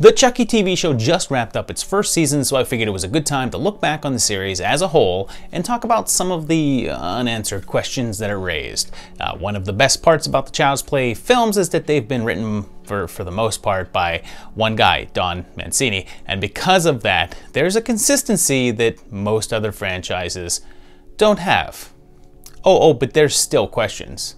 The Chucky TV show just wrapped up its first season, so I figured it was a good time to look back on the series as a whole and talk about some of the unanswered questions that it raised. One of the best parts about the Child's Play films is that they've been written for the most part by one guy, Don Mancini, and because of that, there's a consistency that most other franchises don't have. Oh, but there's still questions.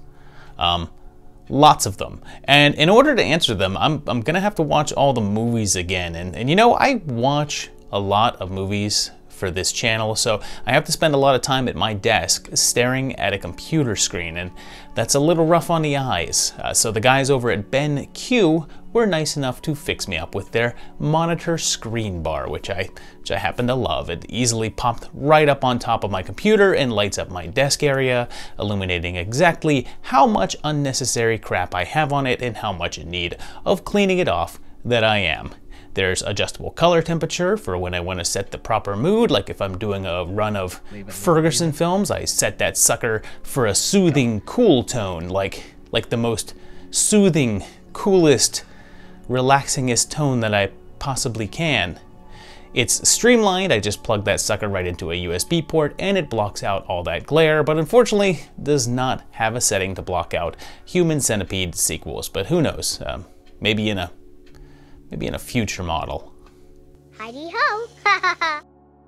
Lots of them. And in order to answer them, I'm gonna have to watch all the movies again. And you know, I watch a lot of movies for this channel, so I have to spend a lot of time at my desk staring at a computer screen, and that's a little rough on the eyes. So the guys over at BenQ were nice enough to fix me up with their monitor screen bar, which I happen to love. It easily popped right up on top of my computer and lights up my desk area, illuminating exactly how much unnecessary crap I have on it and how much in need of cleaning it off that I am. There's adjustable color temperature for when I want to set the proper mood, like if I'm doing a run of Ferguson films, I set that sucker for a soothing cool tone, like the most soothing, coolest, relaxingest tone that I possibly can. It's streamlined, I just plug that sucker right into a USB port and it blocks out all that glare, but unfortunately does not have a setting to block out Human Centipede sequels, but who knows, maybe in a future model. Heidi ho!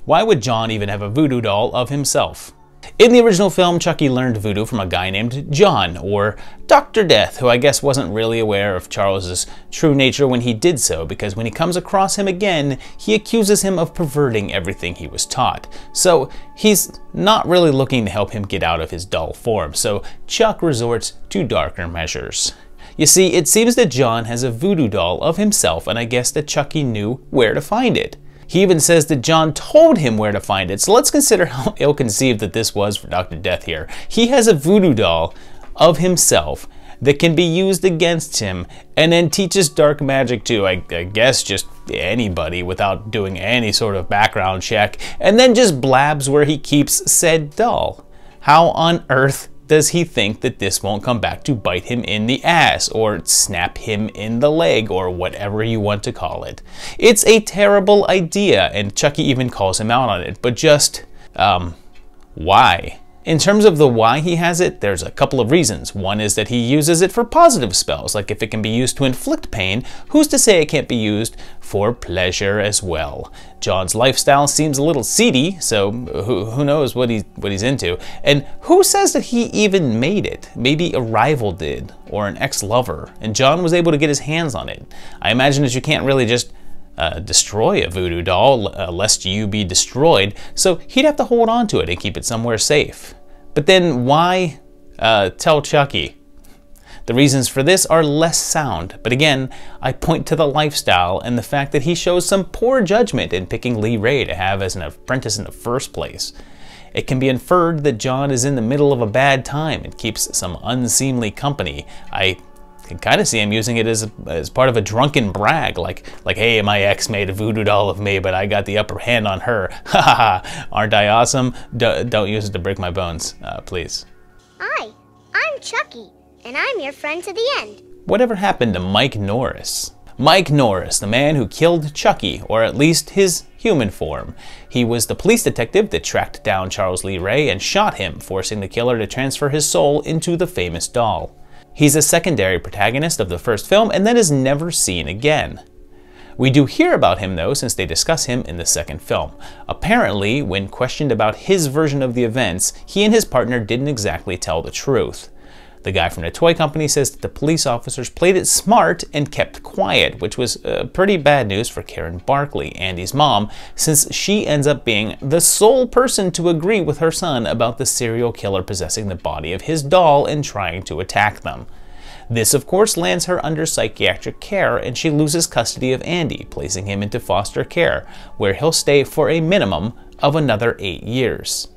Why would John even have a voodoo doll of himself? In the original film, Chucky learned voodoo from a guy named John, or Dr. Death, who I guess wasn't really aware of Charles's true nature when he did so, because when he comes across him again, he accuses him of perverting everything he was taught. So he's not really looking to help him get out of his dull form, so Chuck resorts to darker measures. You see, it seems that John has a voodoo doll of himself, and I guess that Chucky knew where to find it. He even says that John told him where to find it, so let's consider how ill-conceived that this was for Dr. Death here. He has a voodoo doll of himself that can be used against him, and then teaches dark magic to, I guess, just anybody without doing any sort of background check, and then just blabs where he keeps said doll. How on earth does he think that this won't come back to bite him in the ass, or snap him in the leg, or whatever you want to call it? It's a terrible idea, and Chucky even calls him out on it, but just, why? In terms of the why he has it, there's a couple of reasons. One is that he uses it for positive spells, like if it can be used to inflict pain, who's to say it can't be used for pleasure as well? John's lifestyle seems a little seedy, so who knows what he's into? And who says that he even made it? Maybe a rival did, or an ex-lover, and John was able to get his hands on it. I imagine that you can't really just destroy a voodoo doll, lest you be destroyed, so he'd have to hold on to it and keep it somewhere safe. But then why tell Chucky? The reasons for this are less sound, but again, I point to the lifestyle and the fact that he shows some poor judgment in picking Lee Ray to have as an apprentice in the first place. It can be inferred that John is in the middle of a bad time and keeps some unseemly company. I can kind of see him using it as part of a drunken brag, like, hey, my ex made a voodoo doll of me, but I got the upper hand on her. Ha ha ha! Aren't I awesome? Don't use it to break my bones, please. I'm Chucky, and I'm your friend to the end. Whatever happened to Mike Norris? Mike Norris, the man who killed Chucky, or at least his human form. He was the police detective that tracked down Charles Lee Ray and shot him, forcing the killer to transfer his soul into the famous doll. He's a secondary protagonist of the first film and then is never seen again. We do hear about him though, since they discuss him in the second film. Apparently, when questioned about his version of the events, he and his partner didn't exactly tell the truth. The guy from the toy company says that the police officers played it smart and kept quiet, which was pretty bad news for Karen Barclay, Andy's mom, since she ends up being the sole person to agree with her son about the serial killer possessing the body of his doll and trying to attack them. This, of course, lands her under psychiatric care, and she loses custody of Andy, placing him into foster care, where he'll stay for a minimum of another 8 years.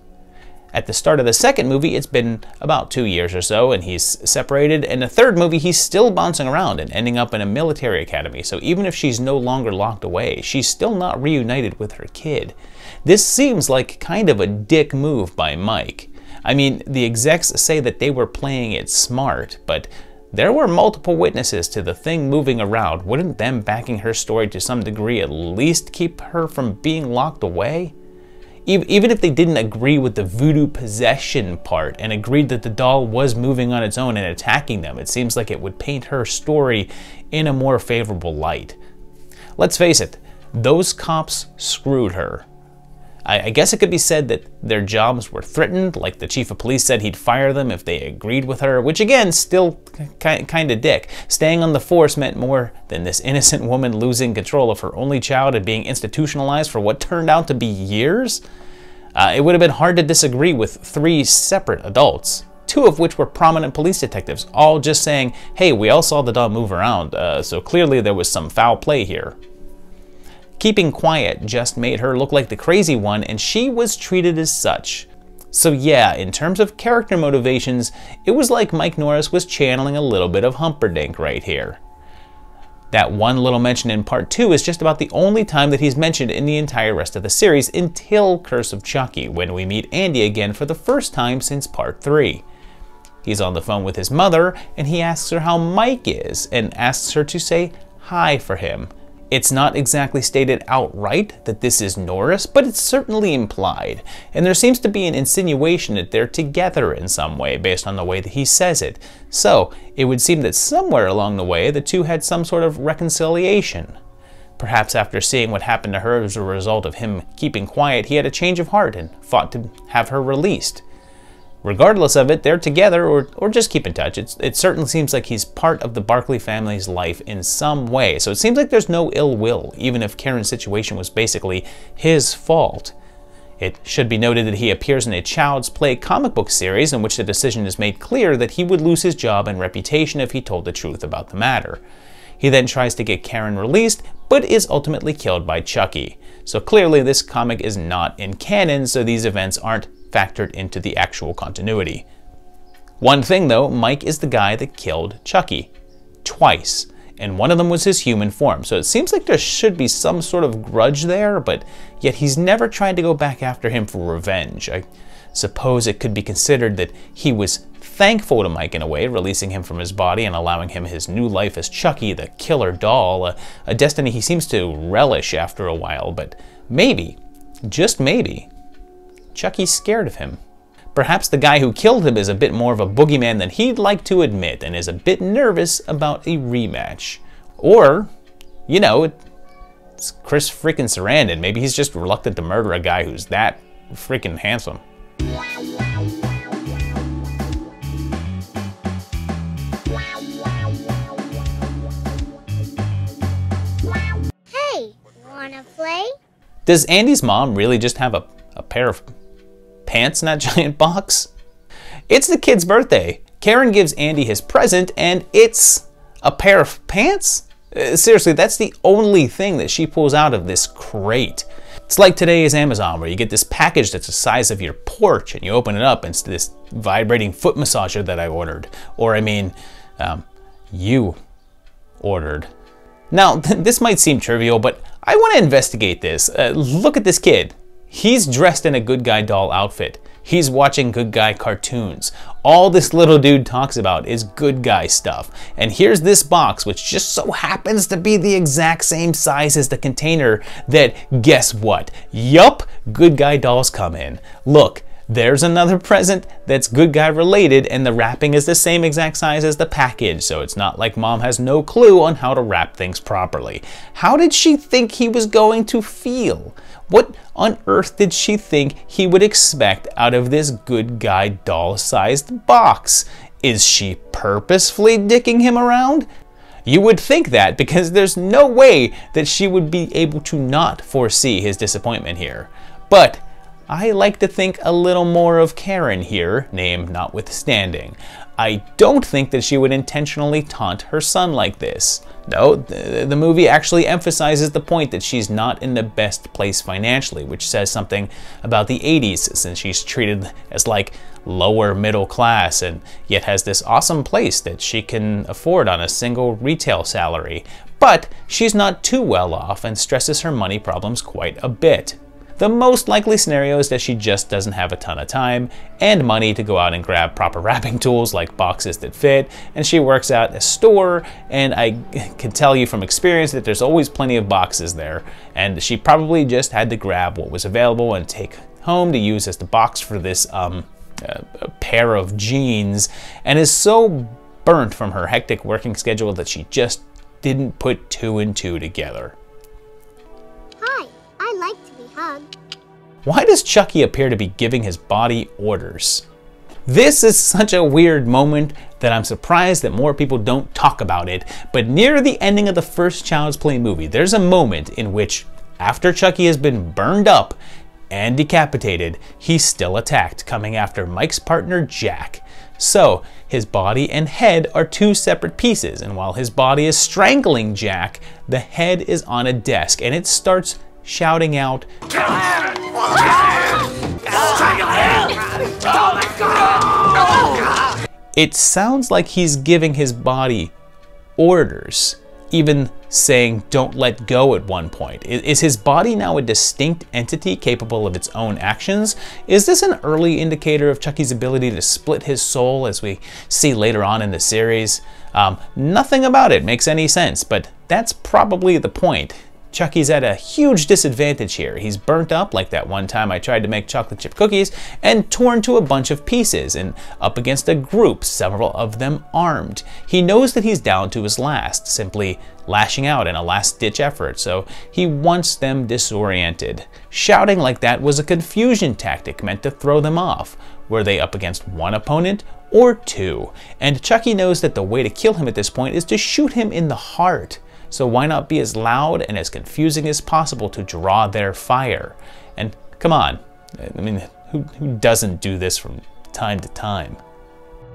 At the start of the second movie, it's been about 2 years or so, and he's separated. In the third movie, he's still bouncing around and ending up in a military academy, so even if she's no longer locked away, she's still not reunited with her kid. This seems like kind of a dick move by Mike. I mean, the execs say that they were playing it smart, but There were multiple witnesses to the thing moving around. Wouldn't them backing her story to some degree at least keep her from being locked away? Even if they didn't agree with the voodoo possession part and agreed that the doll was moving on its own and attacking them, it seems like it would paint her story in a more favorable light. Let's face it, those cops screwed her. I guess it could be said that their jobs were threatened, like the chief of police said he'd fire them if they agreed with her, which again, still kinda dick. Staying on the force meant more than this innocent woman losing control of her only child and being institutionalized for what turned out to be years. It would have been hard to disagree with three separate adults, two of which were prominent police detectives, all just saying, hey, we all saw the doll move around, so clearly there was some foul play here. Keeping quiet just made her look like the crazy one, and she was treated as such. So yeah, in terms of character motivations, it was like Mike Norris was channeling a little bit of Humperdinck right here. That one little mention in part 2 is just about the only time that he's mentioned in the entire rest of the series until Curse of Chucky, when we meet Andy again for the first time since part 3. He's on the phone with his mother, and he asks her how Mike is, and asks her to say hi for him. It's not exactly stated outright that this is Norris, but it's certainly implied, and there seems to be an insinuation that they're together in some way based on the way that he says it. So it would seem that somewhere along the way the two had some sort of reconciliation. Perhaps after seeing what happened to her as a result of him keeping quiet, he had a change of heart and fought to have her released. Regardless of it, they're together or just keep in touch. It certainly seems like he's part of the Barclay family's life in some way, so it seems like there's no ill will, even if Karen's situation was basically his fault. It should be noted that he appears in a Child's Play comic book series in which the decision is made clear that he would lose his job and reputation if he told the truth about the matter. He then tries to get Karen released, but is ultimately killed by Chucky. So clearly this comic is not in canon, so these events aren't factored into the actual continuity. One thing though, Mike is the guy that killed Chucky twice, and one of them was his human form, so it seems like there should be some sort of grudge there, but yet he's never tried to go back after him for revenge. I suppose it could be considered that he was thankful to Mike in a way, releasing him from his body and allowing him his new life as Chucky, the killer doll, a destiny he seems to relish after a while, but maybe, just maybe, Chucky's scared of him. Perhaps the guy who killed him is a bit more of a boogeyman than he'd like to admit and is a bit nervous about a rematch. Or, you know, it's Chris freaking Sarandon. Maybe he's just reluctant to murder a guy who's that freaking handsome. Hey, wanna play? Does Andy's mom really just have a pair of pants in that giant box? It's the kid's birthday. Karen gives Andy his present and it's a pair of pants? Seriously, that's the only thing that she pulls out of this crate. It's like today's Amazon where you get this package that's the size of your porch and you open it up and it's this vibrating foot massager that I ordered. Or I mean, you ordered. Now, this might seem trivial, but I want to investigate this. Look at this kid. He's dressed in a Good Guy doll outfit. He's watching Good Guy cartoons. All this little dude talks about is Good Guy stuff. And here's this box, which just so happens to be the exact same size as the container that, guess what? Yup, Good Guy dolls come in. Look, there's another present that's Good Guy related, and the wrapping is the same exact size as the package, so it's not like mom has no clue on how to wrap things properly. How did she think he was going to feel? What on earth did she think he would expect out of this Good Guy doll-sized box? Is she purposefully dicking him around? You would think that, because there's no way that she would be able to not foresee his disappointment here. But I like to think a little more of Karen here, name notwithstanding. I don't think that she would intentionally taunt her son like this. No, the movie actually emphasizes the point that she's not in the best place financially, which says something about the 80s, since she's treated as like lower middle class and yet has this awesome place that she can afford on a single retail salary. But she's not too well off and stresses her money problems quite a bit. the most likely scenario is that she just doesn't have a ton of time and money to go out and grab proper wrapping tools like boxes that fit, and she works at a store, and I can tell you from experience that there's always plenty of boxes there, and she probably just had to grab what was available and take home to use as the box for this pair of jeans, and is so burnt from her hectic working schedule that she just didn't put two and two together. Hi, I like to be hugged. Why does Chucky appear to be giving his body orders? This is such a weird moment that I'm surprised that more people don't talk about it, but near the ending of the first Child's Play movie, there's a moment in which, after Chucky has been burned up and decapitated, he's still attacked, coming after Mike's partner Jack. So his body and head are two separate pieces, and while his body is strangling Jack, the head is on a desk and it starts shouting out, "Kill him! Strangle him! Oh my God! Oh my God!" It sounds like he's giving his body orders, even saying don't let go at one point. Is his body now a distinct entity capable of its own actions? Is this an early indicator of Chucky's ability to split his soul, as we see later on in the series? Nothing about it makes any sense, but that's probably the point. Chucky's at a huge disadvantage here. He's burnt up, like that one time I tried to make chocolate chip cookies, and torn to a bunch of pieces and up against a group, several of them armed. He knows that he's down to his last, simply lashing out in a last-ditch effort, so he wants them disoriented. Shouting like that was a confusion tactic meant to throw them off. Were they up against one opponent or two? And Chucky knows that the way to kill him at this point is to shoot him in the heart. So why not be as loud and as confusing as possible to draw their fire? And come on, I mean, who doesn't do this from time to time?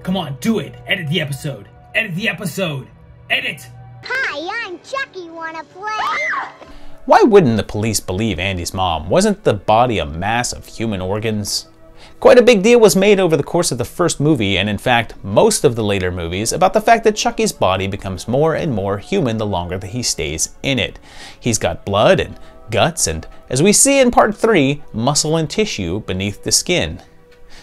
Come on, do it! Edit the episode! Edit the episode! Edit! Hi, I'm Chucky, wanna play? Why wouldn't the police believe Andy's mom? Wasn't the body a mass of human organs? Quite a big deal was made over the course of the first movie, and in fact most of the later movies, about the fact that Chucky's body becomes more and more human the longer that he stays in it. He's got blood and guts and, as we see in part 3, muscle and tissue beneath the skin.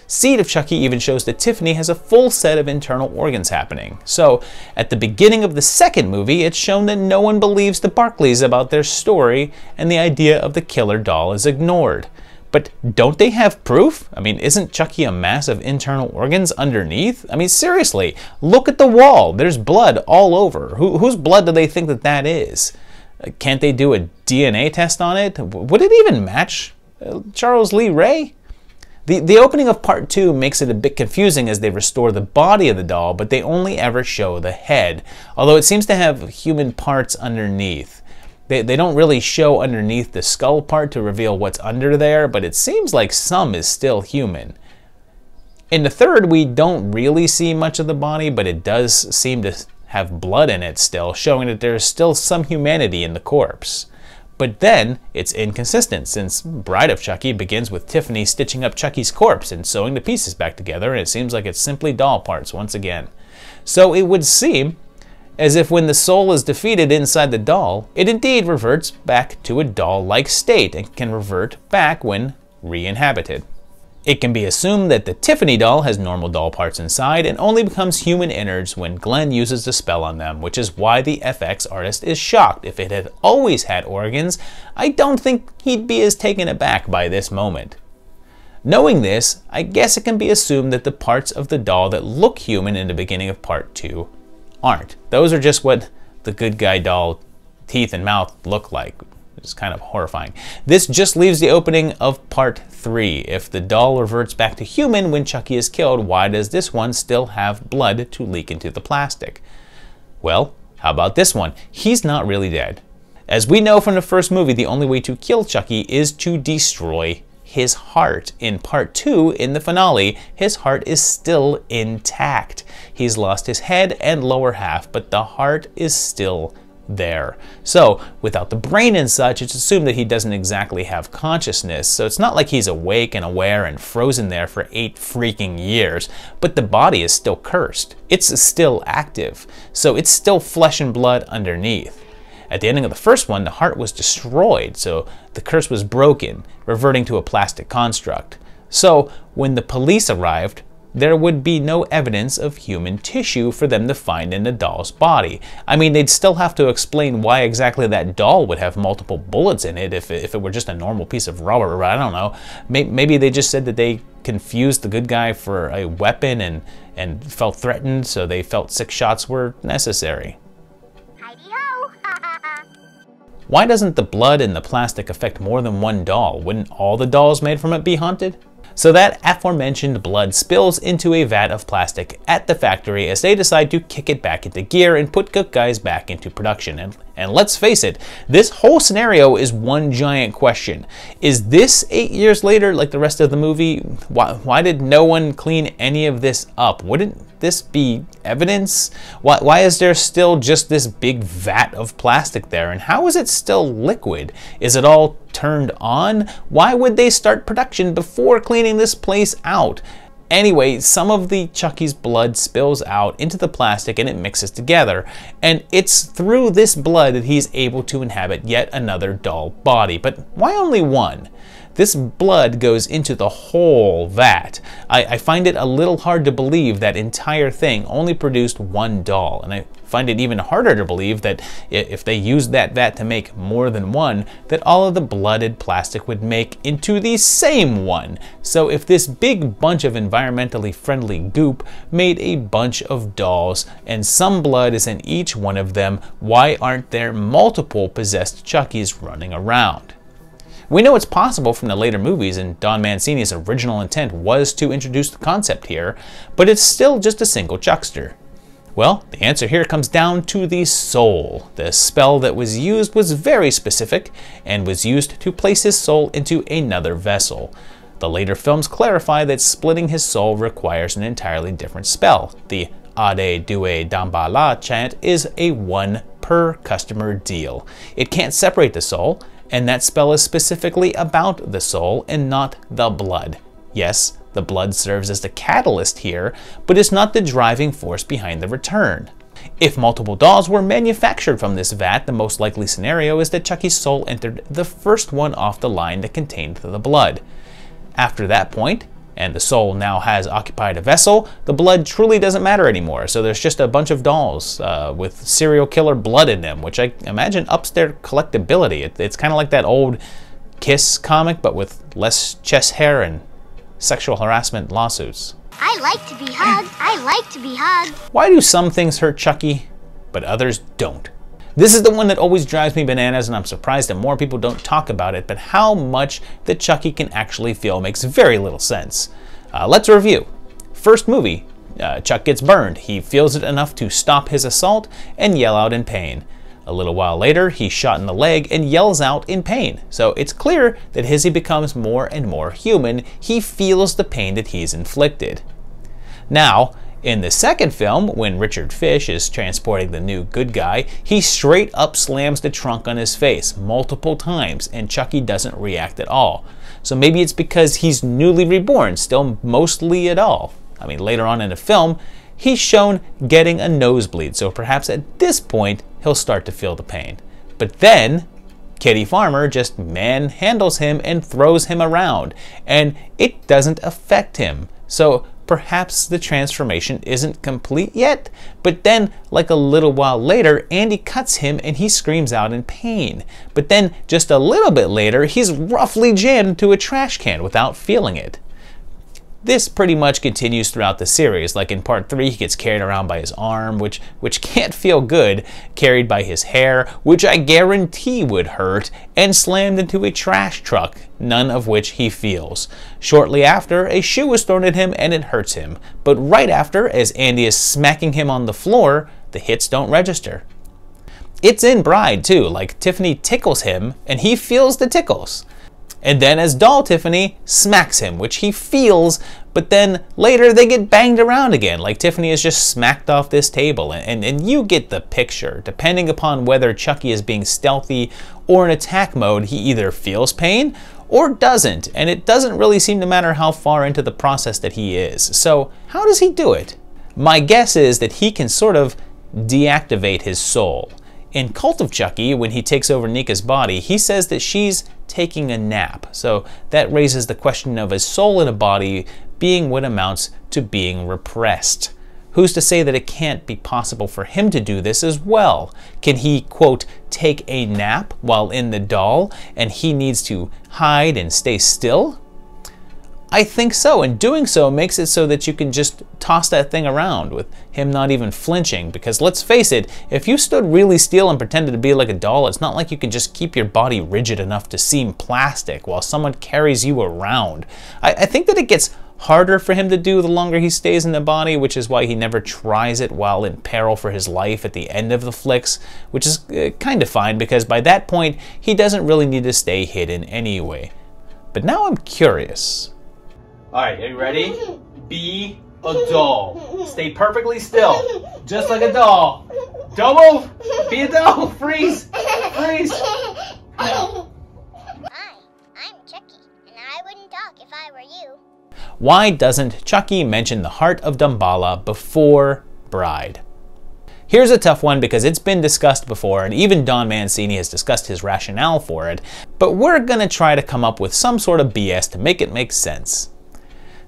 Seed of Chucky even shows that Tiffany has a full set of internal organs happening. So at the beginning of the second movie, it's shown that no one believes the Barclays about their story, and the idea of the killer doll is ignored. But don't they have proof? I mean, isn't Chucky a mass of internal organs underneath? I mean, seriously, look at the wall. There's blood all over. Whose blood do they think that that is? Can't they do a DNA test on it? Would it even match Charles Lee Ray? The opening of part 2 makes it a bit confusing as they restore the body of the doll, but they only ever show the head, although it seems to have human parts underneath. They don't really show underneath the skull part to reveal what's under there, but it seems like some is still human. In the third, we don't really see much of the body, but it does seem to have blood in it still, showing that there's still some humanity in the corpse. But then, it's inconsistent, since Bride of Chucky begins with Tiffany stitching up Chucky's corpse and sewing the pieces back together, and it seems like it's simply doll parts once again. So it would seem as if when the soul is defeated inside the doll, it indeed reverts back to a doll-like state and can revert back when re-inhabited. It can be assumed that the Tiffany doll has normal doll parts inside and only becomes human innards when Glenn uses the spell on them, which is why the FX artist is shocked. If it had always had organs, I don't think he'd be as taken aback by this moment. Knowing this, I guess it can be assumed that the parts of the doll that look human in the beginning of part 2 aren't. Those are just what the Good Guy doll teeth and mouth look like. It's kind of horrifying. This just leaves the opening of part 3. If the doll reverts back to human when Chucky is killed, why does this one still have blood to leak into the plastic? Well, how about this one? He's not really dead. As we know from the first movie, the only way to kill Chucky is to destroy his heart. In part 2, in the finale, his heart is still intact. He's lost his head and lower half, but the heart is still there. So without the brain and such, it's assumed that he doesn't exactly have consciousness, so it's not like he's awake and aware and frozen there for 8 freaking years, but the body is still cursed. It's still active, so it's still flesh and blood underneath. At the ending of the first one, the heart was destroyed, so the curse was broken, reverting to a plastic construct. So when the police arrived, there would be no evidence of human tissue for them to find in the doll's body. I mean, they'd still have to explain why exactly that doll would have multiple bullets in it if it were just a normal piece of rubber, or I don't know. Maybe they just said that they confused the good guy for a weapon and felt threatened, so they felt 6 shots were necessary. Why doesn't the blood and the plastic affect more than one doll? Wouldn't all the dolls made from it be haunted? So that aforementioned blood spills into a vat of plastic at the factory as they decide to kick it back into gear and put Good Guys back into production. And let's face it, this whole scenario is one giant question. Is this 8 years later like the rest of the movie? Why did no one clean any of this up? Wouldn't this be evidence? Why is there still just this big vat of plastic there? And how is it still liquid? Is it all turned on? Why would they start production before cleaning this place out? Anyway, some of the Chucky's blood spills out into the plastic and it mixes together. And it's through this blood that he's able to inhabit yet another doll body. But why only one? This blood goes into the whole vat. I find it a little hard to believe that entire thing only produced one doll. And I find it even harder to believe that if they used that vat to make more than one, that all of the blooded plastic would make into the same one. So if this big bunch of environmentally friendly goop made a bunch of dolls and some blood is in each one of them, why aren't there multiple possessed Chuckies running around? We know it's possible from the later movies, and Don Mancini's original intent was to introduce the concept here, but it's still just a single Chuckster. Well, the answer here comes down to the soul. The spell that was used was very specific and was used to place his soul into another vessel. The later films clarify that splitting his soul requires an entirely different spell. The Ade Due Dambala chant is a one per customer deal. It can't separate the soul, and that spell is specifically about the soul and not the blood. Yes, the blood serves as the catalyst here, but it's not the driving force behind the return. If multiple dolls were manufactured from this vat, the most likely scenario is that Chucky's soul entered the first one off the line that contained the blood. After that point, and the soul now has occupied a vessel, the blood truly doesn't matter anymore, so there's just a bunch of dolls with serial killer blood in them, which I imagine ups their collectability. It's kind of like that old Kiss comic, but with less chest hair and sexual harassment lawsuits. I like to be hugged, I like to be hugged. Why do some things hurt Chucky, but others don't? This is the one that always drives me bananas, and I'm surprised that more people don't talk about it, but how much that Chucky can actually feel makes very little sense. Let's review. First movie, Chuck gets burned. He feels it enough to stop his assault and yell out in pain. A little while later, he's shot in the leg and yells out in pain. So it's clear that as he becomes more and more human, he feels the pain that he's inflicted. Now, in the second film, when Richard Fish is transporting the new good guy, he straight up slams the trunk on his face multiple times and Chucky doesn't react at all. So maybe it's because he's newly reborn, still mostly at all. I mean, later on in the film, he's shown getting a nosebleed, so perhaps at this point, he'll start to feel the pain. But then, Kitty Farmer just manhandles him and throws him around, and it doesn't affect him. So perhaps the transformation isn't complete yet, but then, like a little while later, Andy cuts him and he screams out in pain. But then, just a little bit later, he's roughly jammed into a trash can without feeling it. This pretty much continues throughout the series. Like in part 3, he gets carried around by his arm, which can't feel good, carried by his hair, which I guarantee would hurt, and slammed into a trash truck, none of which he feels. Shortly after, a shoe is thrown at him and it hurts him. But right after, as Andy is smacking him on the floor, the hits don't register. It's in Bride too, like Tiffany tickles him and he feels the tickles. And then as doll Tiffany smacks him, which he feels, but then later they get banged around again, like Tiffany is just smacked off this table, and you get the picture. Depending upon whether Chucky is being stealthy or in attack mode, he either feels pain or doesn't, and it doesn't really seem to matter how far into the process that he is. So how does he do it? My guess is that he can sort of deactivate his soul. In Cult of Chucky, when he takes over Nika's body, he says that she's taking a nap. So that raises the question of a soul in a body being what amounts to being repressed. Who's to say that it can't be possible for him to do this as well? Can he, quote, take a nap while in the doll, and he needs to hide and stay still? I think so, and doing so makes it so that you can just toss that thing around with him not even flinching, because let's face it, if you stood really still and pretended to be like a doll, it's not like you can just keep your body rigid enough to seem plastic while someone carries you around. I think that it gets harder for him to do the longer he stays in the body, which is why he never tries it while in peril for his life at the end of the flicks, which is kind of fine, because by that point, he doesn't really need to stay hidden anyway. But now I'm curious. All right, are you ready? Be a doll. Stay perfectly still, just like a doll. Don't move. Be a doll. Freeze. Freeze. No. I'm Chucky, and I wouldn't talk if I were you. Why doesn't Chucky mention the Heart of Damballa before Bride? Here's a tough one because it's been discussed before, and even Don Mancini has discussed his rationale for it, but we're gonna try to come up with some sort of BS to make it make sense.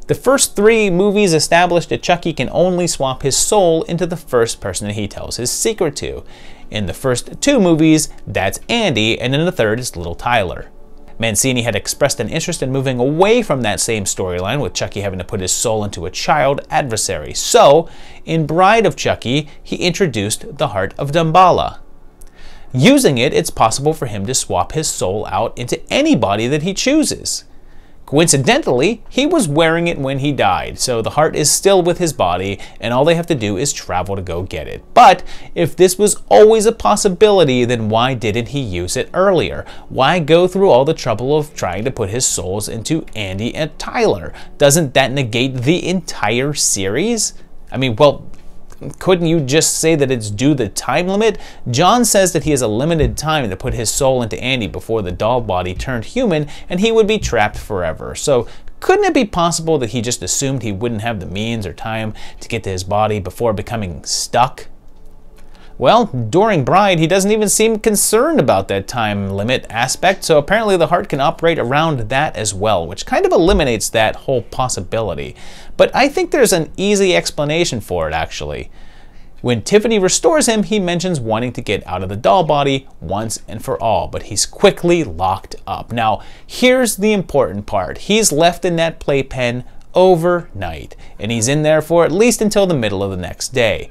The first three movies established that Chucky can only swap his soul into the first person he tells his secret to. In the first two movies, that's Andy, and in the third is little Tyler. Mancini had expressed an interest in moving away from that same storyline, with Chucky having to put his soul into a child adversary. So, in Bride of Chucky, he introduced the Heart of Damballa. Using it, it's possible for him to swap his soul out into anybody that he chooses. Coincidentally, he was wearing it when he died, so the heart is still with his body, and all they have to do is travel to go get it. But if this was always a possibility, then why didn't he use it earlier? Why go through all the trouble of trying to put his souls into Andy and Tyler? Doesn't that negate the entire series? I mean, well, couldn't you just say that it's due the time limit? John says that he has a limited time to put his soul into Andy before the doll body turned human, and he would be trapped forever. So couldn't it be possible that he just assumed he wouldn't have the means or time to get to his body before becoming stuck? Well, during Bride, he doesn't even seem concerned about that time limit aspect, so apparently the heart can operate around that as well, which kind of eliminates that whole possibility. But I think there's an easy explanation for it, actually. When Tiffany restores him, he mentions wanting to get out of the doll body once and for all, but he's quickly locked up. Now, here's the important part. He's left in that playpen overnight, and he's in there for at least until the middle of the next day.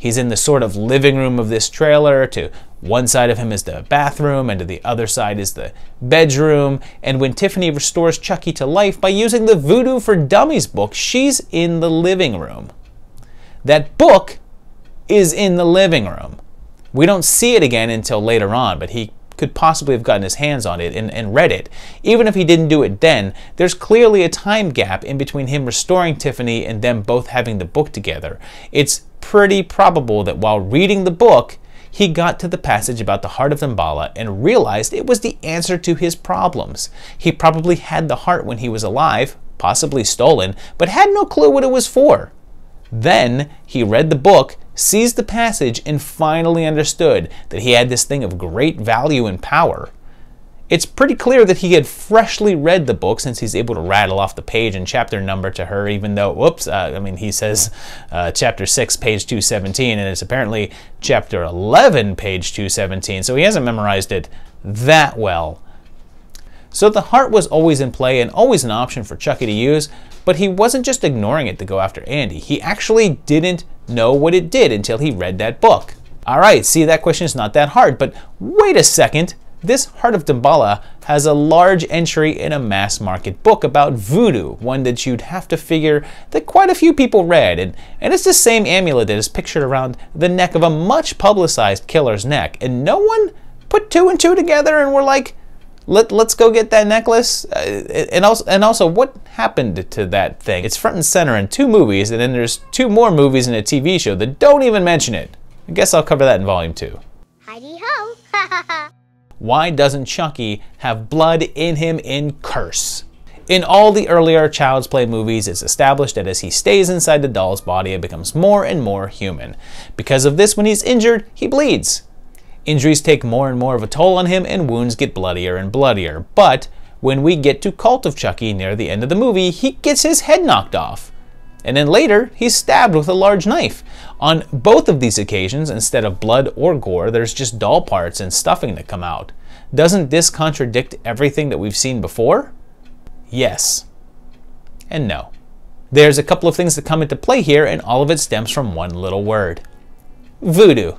He's in the sort of living room of this trailer. To one side of him is the bathroom, and to the other side is the bedroom. And when Tiffany restores Chucky to life by using the Voodoo for Dummies book, she's in the living room. That book is in the living room. We don't see it again until later on, but he could possibly have gotten his hands on it and read it. Even if he didn't do it then, there's clearly a time gap in between him restoring Tiffany and them both having the book together. It's pretty probable that while reading the book, he got to the passage about the Heart of Damballa and realized it was the answer to his problems. He probably had the heart when he was alive, possibly stolen, but had no clue what it was for. Then he read the book, seized the passage, and finally understood that he had this thing of great value and power. It's pretty clear that he had freshly read the book, since he's able to rattle off the page and chapter number to her, even though, whoops, he says chapter 6, page 217, and it's apparently chapter 11, page 217, so he hasn't memorized it that well. So the heart was always in play and always an option for Chucky to use, but he wasn't just ignoring it to go after Andy. He actually didn't know what it did until he read that book. All right, see, that question is not that hard, but wait a second. This Heart of Damballa has a large entry in a mass market book about voodoo, one that you'd have to figure that quite a few people read, and it's the same amulet that is pictured around the neck of a much publicized killer's neck, and no one put two and two together and were like, let's go get that necklace. And also, what happened to that thing? It's front and center in two movies, and then there's two more movies and a TV show that don't even mention it. I guess I'll cover that in Volume 2. Hidey-ho. Why doesn't Chucky have blood in him in Curse? In all the earlier Child's Play movies, it's established that as he stays inside the doll's body, it becomes more and more human. Because of this, when he's injured, he bleeds. Injuries take more and more of a toll on him, and wounds get bloodier and bloodier. But when we get to Cult of Chucky near the end of the movie, he gets his head knocked off. And then later, he's stabbed with a large knife. On both of these occasions, instead of blood or gore, there's just doll parts and stuffing that come out. Doesn't this contradict everything that we've seen before? Yes. And no. There's a couple of things that come into play here, and all of it stems from one little word. Voodoo.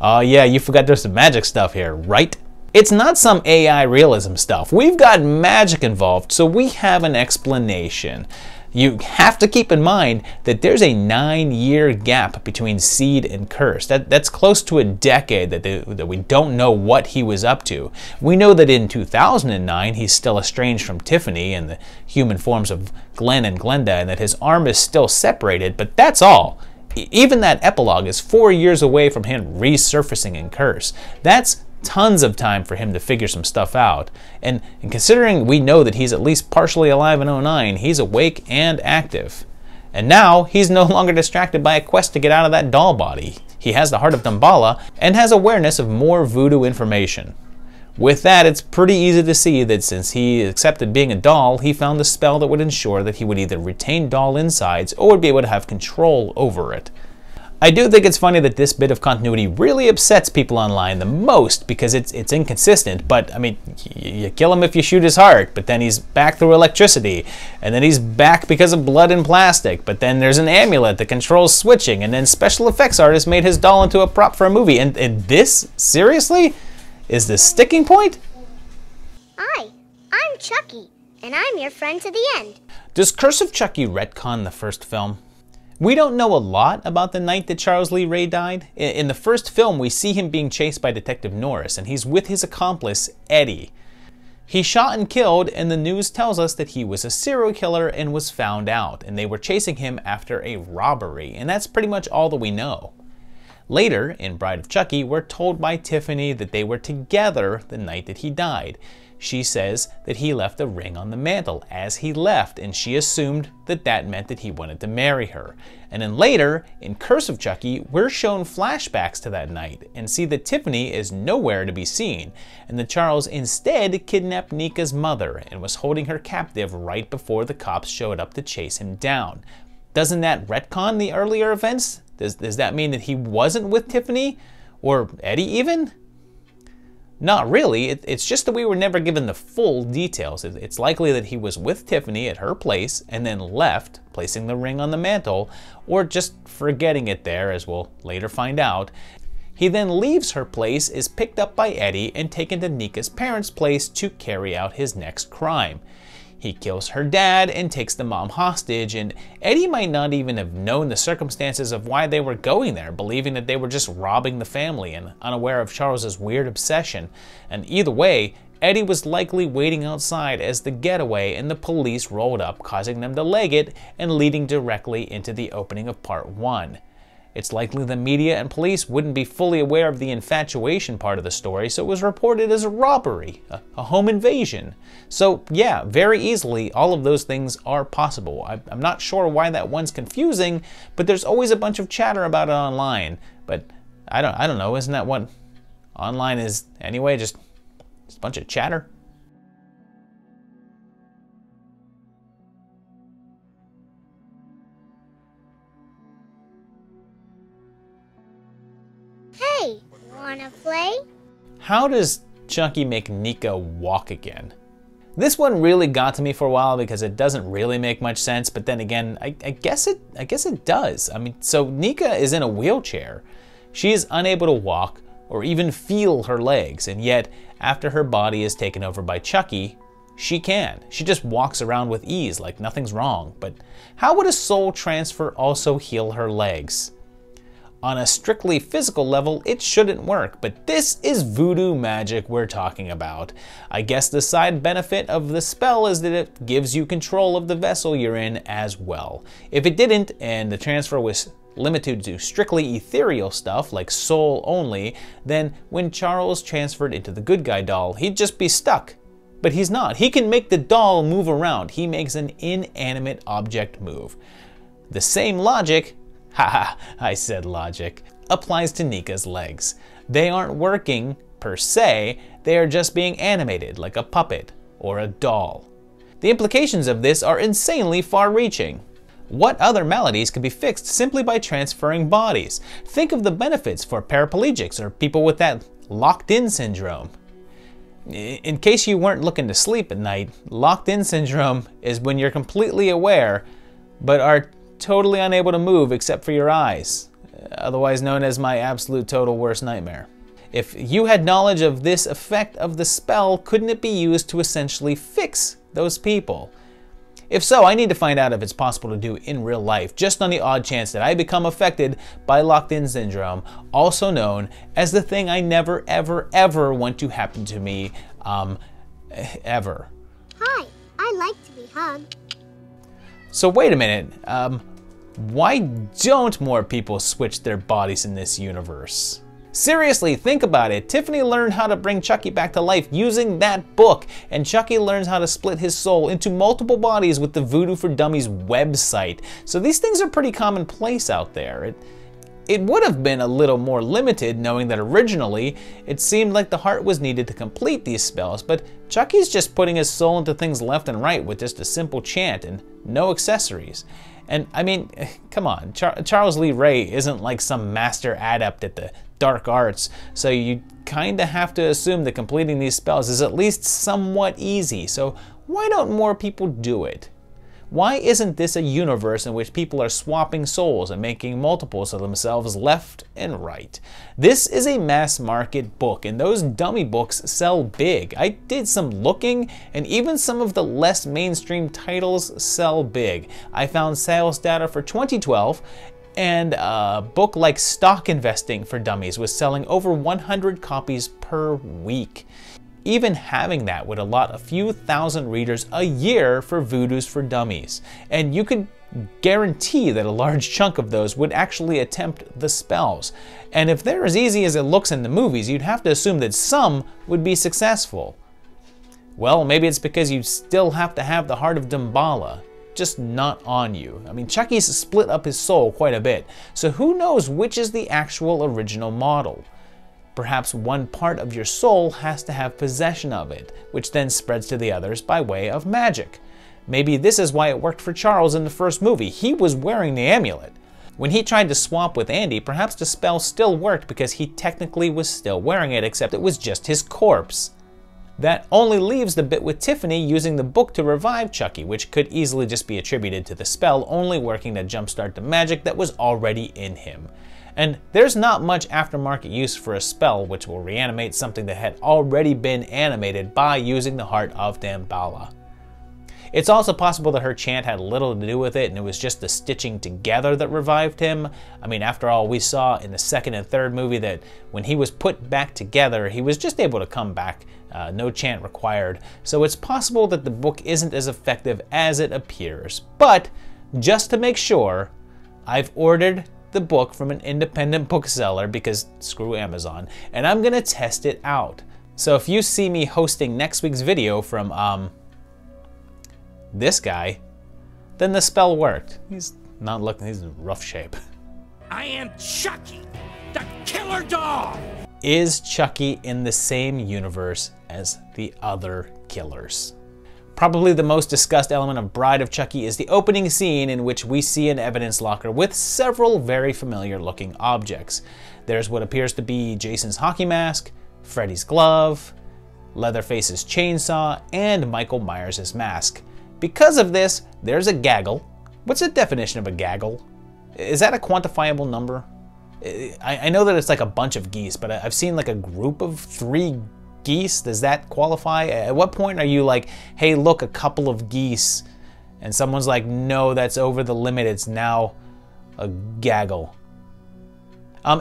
Oh yeah, you forgot there's some magic stuff here, right? It's not some AI realism stuff. We've got magic involved, so we have an explanation. You have to keep in mind that there's a 9-year gap between Seed and Curse. That's close to a decade that we don't know what he was up to. We know that in 2009, he's still estranged from Tiffany and the human forms of Glenn and Glenda, and that his arm is still separated, but that's all. Even that epilogue is 4 years away from him resurfacing in Curse. That's tons of time for him to figure some stuff out. And considering we know that he's at least partially alive in 09, he's awake and active. And now, he's no longer distracted by a quest to get out of that doll body. He has the Heart of Damballa and has awareness of more voodoo information. With that, it's pretty easy to see that since he accepted being a doll, he found the spell that would ensure that he would either retain doll insides or would be able to have control over it. I do think it's funny that this bit of continuity really upsets people online the most because it's inconsistent, but I mean, you kill him if you shoot his heart, but then he's back through electricity, and then he's back because of blood and plastic, but then there's an amulet that controls switching, and then special effects artists made his doll into a prop for a movie, and this? Seriously? Is this sticking point? Hi, I'm Chucky, and I'm your friend to the end. Does Curse of Chucky retcon the first film? We don't know a lot about the night that Charles Lee Ray died. In the first film, we see him being chased by Detective Norris, and he's with his accomplice, Eddie. He shot and killed, and the news tells us that he was a serial killer and was found out, and they were chasing him after a robbery, and that's pretty much all that we know. Later, in Bride of Chucky, we're told by Tiffany that they were together the night that he died. She says that he left a ring on the mantle as he left, and she assumed that that meant that he wanted to marry her. And then later, in Curse of Chucky, we're shown flashbacks to that night and see that Tiffany is nowhere to be seen, and that Charles instead kidnapped Nika's mother and was holding her captive right before the cops showed up to chase him down. Doesn't that retcon the earlier events? Does that mean that he wasn't with Tiffany? Or Eddie even? Not really, it's just that we were never given the full details. It's likely that he was with Tiffany at her place and then left, placing the ring on the mantle, or just forgetting it there, as we'll later find out. He then leaves her place, is picked up by Eddie, and taken to Nika's parents' place to carry out his next crime. He kills her dad and takes the mom hostage, and Eddie might not even have known the circumstances of why they were going there, believing that they were just robbing the family and unaware of Charles's weird obsession. And either way, Eddie was likely waiting outside as the getaway and the police rolled up, causing them to leg it and leading directly into the opening of part 1. It's likely the media and police wouldn't be fully aware of the infatuation part of the story, so it was reported as a robbery, a home invasion. So yeah, very easily, all of those things are possible. I'm not sure why that one's confusing, but there's always a bunch of chatter about it online. But I don't know, isn't that what online is anyway? Just a bunch of chatter. Wanna play? How does Chucky make Nika walk again? This one really got to me for a while because it doesn't really make much sense, but then again, I guess it does. I mean, so Nika is in a wheelchair. She is unable to walk or even feel her legs, and yet after her body is taken over by Chucky, she can. She just walks around with ease like nothing's wrong. But how would a soul transfer also heal her legs? On a strictly physical level, it shouldn't work, but this is voodoo magic we're talking about. I guess the side benefit of the spell is that it gives you control of the vessel you're in as well. If it didn't, and the transfer was limited to strictly ethereal stuff, like soul only, then when Charles transferred into the Good Guy doll, he'd just be stuck. But he's not. He can make the doll move around. He makes an inanimate object move. The same logic, haha, I said logic, applies to Nika's legs. They aren't working, per se, they are just being animated like a puppet or a doll. The implications of this are insanely far-reaching. What other maladies could be fixed simply by transferring bodies? Think of the benefits for paraplegics or people with that locked-in syndrome. In case you weren't looking to sleep at night, locked-in syndrome is when you're completely aware but are totally unable to move except for your eyes, otherwise known as my absolute total worst nightmare. If you had knowledge of this effect of the spell, couldn't it be used to essentially fix those people? If so, I need to find out if it's possible to do in real life, just on the odd chance that I become affected by locked-in syndrome, also known as the thing I never, ever, ever want to happen to me, ever. Hi, I like to be hugged. So wait a minute, why don't more people switch their bodies in this universe? Seriously, think about it. Tiffany learned how to bring Chucky back to life using that book, and Chucky learns how to split his soul into multiple bodies with the Voodoo for Dummies website. So these things are pretty commonplace out there. It would have been a little more limited knowing that originally it seemed like the heart was needed to complete these spells, but Chucky's just putting his soul into things left and right with just a simple chant and no accessories. And I mean, come on, Charles Lee Ray isn't like some master adept at the dark arts, so you kinda have to assume that completing these spells is at least somewhat easy, so why don't more people do it? Why isn't this a universe in which people are swapping souls and making multiples of themselves left and right? This is a mass market book, and those dummy books sell big. I did some looking, and even some of the less mainstream titles sell big. I found sales data for 2012, and a book like Stock Investing for Dummies was selling over 100 copies per week. Even having that would allot a few thousand readers a year for Voodoo's for Dummies, and you could guarantee that a large chunk of those would actually attempt the spells. And if they're as easy as it looks in the movies, you'd have to assume that some would be successful. Well, maybe it's because you still have to have the Heart of Damballa, just not on you. I mean, Chucky's split up his soul quite a bit, so who knows which is the actual original model. Perhaps one part of your soul has to have possession of it, which then spreads to the others by way of magic. Maybe this is why it worked for Charles in the first movie. He was wearing the amulet. When he tried to swap with Andy, perhaps the spell still worked because he technically was still wearing it, except it was just his corpse. That only leaves the bit with Tiffany using the book to revive Chucky, which could easily just be attributed to the spell only working to jumpstart the magic that was already in him. And there's not much aftermarket use for a spell which will reanimate something that had already been animated by using the Heart of Damballa. It's also possible that her chant had little to do with it, and it was just the stitching together that revived him. I mean, after all, we saw in the second and third movie that when he was put back together, he was just able to come back, no chant required. So it's possible that the book isn't as effective as it appears. But just to make sure, I've ordered the book from an independent bookseller because screw Amazon, and I'm gonna test it out. So if you see me hosting next week's video from, this guy, then the spell worked. He's not looking, he's in rough shape. I am Chucky, the killer dog! Is Chucky in the same universe as the other killers? Probably the most discussed element of Bride of Chucky is the opening scene in which we see an evidence locker with several very familiar looking objects. There's what appears to be Jason's hockey mask, Freddy's glove, Leatherface's chainsaw, and Michael Myers' mask. Because of this, there's a gaggle. What's the definition of a gaggle? Is that a quantifiable number? I know that it's like a bunch of geese, but I've seen like a group of 3 geese. Does that qualify? At what point are you like, hey, look, a couple of geese, and someone's like, no, that's over the limit, it's now a gaggle.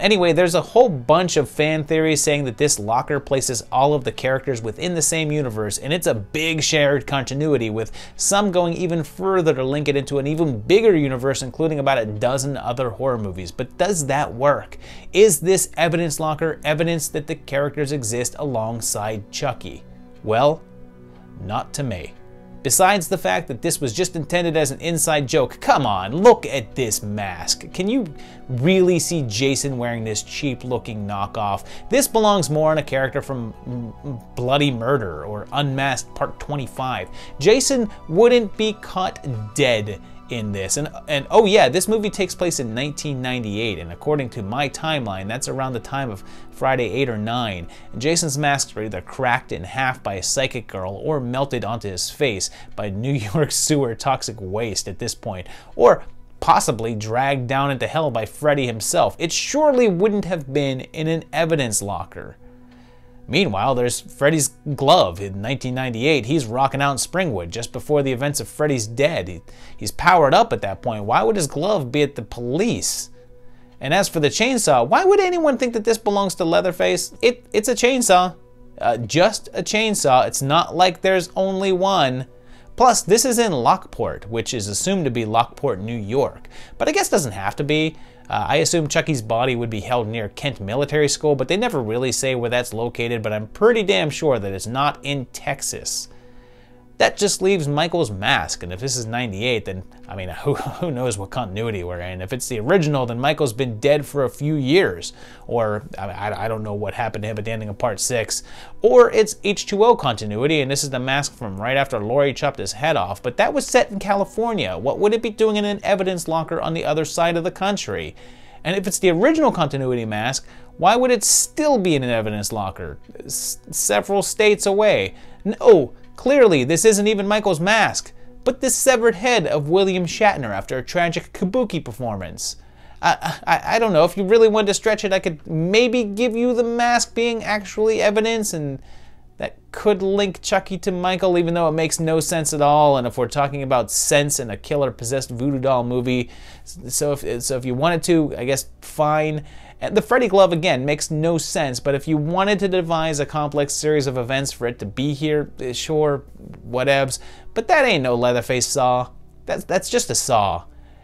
Anyway, there's a whole bunch of fan theories saying that this locker places all of the characters within the same universe, and it's a big shared continuity, with some going even further to link it into an even bigger universe, including about a dozen other horror movies. But does that work? Is this evidence locker evidence that the characters exist alongside Chucky? Well, not to me. Besides the fact that this was just intended as an inside joke, come on, look at this mask. Can you really see Jason wearing this cheap-looking knockoff? This belongs more on a character from Bloody Murder or Unmasked Part 25. Jason wouldn't be caught dead in this. And oh yeah, this movie takes place in 1998, and according to my timeline, that's around the time of Friday 8 or 9. Jason's masks were either cracked in half by a psychic girl or melted onto his face by New York sewer toxic waste at this point, or possibly dragged down into hell by Freddy himself. It surely wouldn't have been in an evidence locker. Meanwhile, there's Freddy's glove in 1998. He's rocking out in Springwood just before the events of Freddy's Dead. He's powered up at that point. Why would his glove be at the police? And as for the chainsaw, why would anyone think that this belongs to Leatherface? It's a chainsaw. Just a chainsaw. It's not like there's only one. Plus, this is in Lockport, which is assumed to be Lockport, New York. But I guess it doesn't have to be. I assume Chucky's body would be held near Kent Military School, but they never really say where that's located, but I'm pretty damn sure that it's not in Texas. That just leaves Michael's mask, and if this is 98, then, I mean, who knows what continuity we're in. If it's the original, then Michael's been dead for a few years, or I don't know what happened to him at the ending of Part 6, or it's H2O continuity, and this is the mask from right after Laurie chopped his head off, but that was set in California. What would it be doing in an evidence locker on the other side of the country? And if it's the original continuity mask, why would it still be in an evidence locker several states away? No, clearly this isn't even Michael's mask, but the severed head of William Shatner after a tragic kabuki performance. I don't know, if you really wanted to stretch it, I could maybe give you the mask being actually evidence, and that could link Chucky to Michael, even though it makes no sense at all. And if we're talking about sense in a killer-possessed voodoo doll movie, so if you wanted to, I guess, fine. And the Freddy glove, again, makes no sense, but if you wanted to devise a complex series of events for it to be here, sure, whatevs. But that ain't no Leatherface saw. That's just a saw.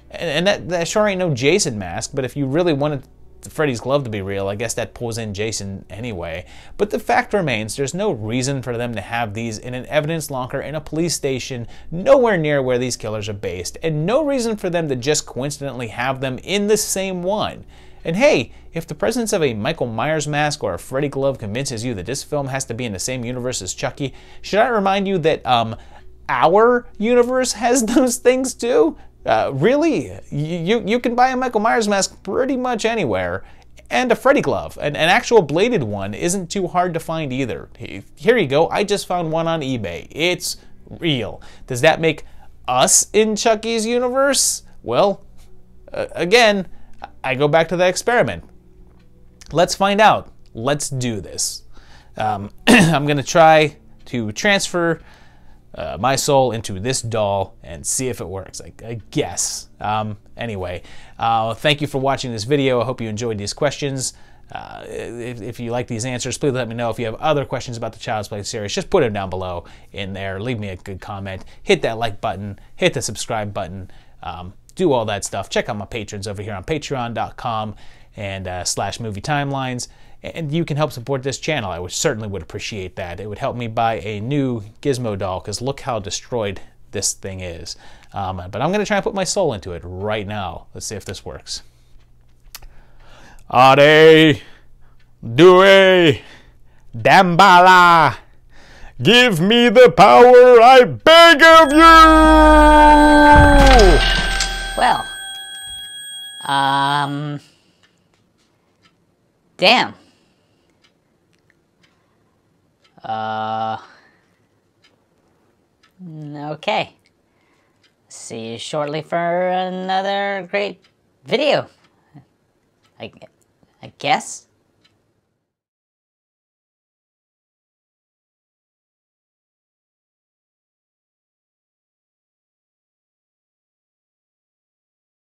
And that sure ain't no Jason mask, but if you really wanted Freddy's glove to be real, I guess that pulls in Jason anyway. But the fact remains, there's no reason for them to have these in an evidence locker in a police station nowhere near where these killers are based, and no reason for them to just coincidentally have them in the same one. And hey, if the presence of a Michael Myers mask or a Freddy glove convinces you that this film has to be in the same universe as Chucky, should I remind you that our universe has those things too? Really? You can buy a Michael Myers mask pretty much anywhere, and a Freddy glove. An actual bladed one isn't too hard to find either. Here you go, I just found one on eBay. It's real. Does that make us in Chucky's universe? Well, again, I go back to the experiment. Let's find out. Let's do this. I'm gonna try to transfer my soul into this doll and see if it works, I guess. Anyway, thank you for watching this video. I hope you enjoyed these questions. If you like these answers, please let me know. If you have other questions about the Child's Play series, just put them down below in there. Leave me a good comment. Hit that like button. Hit the subscribe button. Do all that stuff. Check out my patrons over here on patreon.com and /movietimelines. And you can help support this channel. I certainly would appreciate that. It would help me buy a new Gizmo doll, because look how destroyed this thing is. But I'm going to try and put my soul into it right now. Let's see if this works. Ade Due Dambala, give me the power I beg of you! Well, damn. Okay. See you shortly for another great video. I guess.